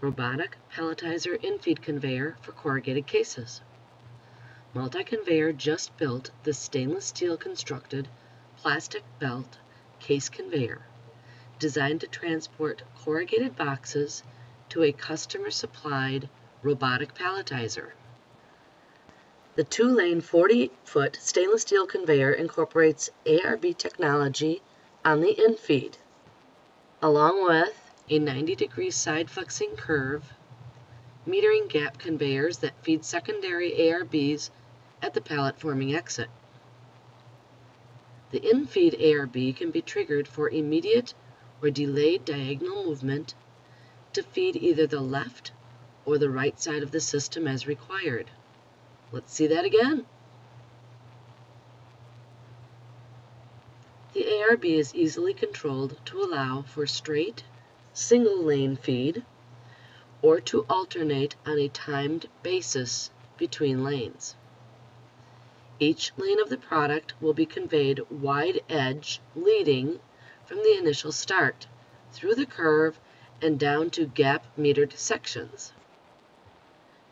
Robotic palletizer infeed conveyor for corrugated cases. Multi-Conveyor just built this stainless steel constructed plastic belt case conveyor designed to transport corrugated boxes to a customer supplied robotic palletizer. The 2-lane 40-foot stainless steel conveyor incorporates ARB technology on the infeed, along with a 90-degree side-flexing curve, metering gap conveyors that feed secondary ARBs at the pallet-forming exit. The infeed ARB can be triggered for immediate or delayed diagonal movement to feed either the left or the right side of the system as required. Let's see that again. The ARB is easily controlled to allow for straight, single-lane feed, or to alternate on a timed basis between lanes. Each lane of the product will be conveyed wide edge leading from the initial start, through the curve, and down to gap-metered sections.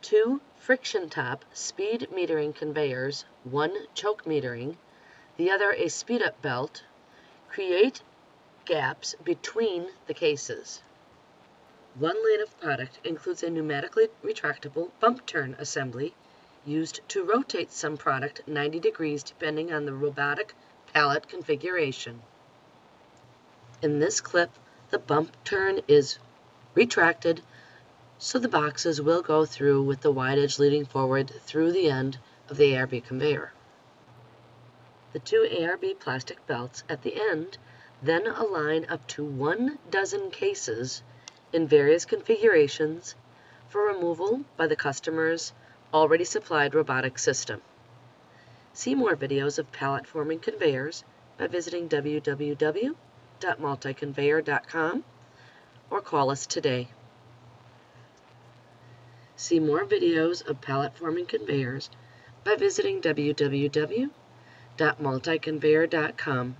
2 friction-top speed metering conveyors, one choke metering, the other a speed-up belt, create gaps between the cases. 1 lane of product includes a pneumatically retractable bump turn assembly used to rotate some product 90 degrees depending on the robotic pallet configuration. In this clip, the bump turn is retracted, so the boxes will go through with the wide edge leading forward through the end of the ARB conveyor. The 2 ARB plastic belts at the end then align up to 1 dozen cases in various configurations for removal by the customer's already supplied robotic system. See more videos of pallet forming conveyors by visiting www.multiconveyor.com or call us today. See more videos of pallet forming conveyors by visiting www.multiconveyor.com.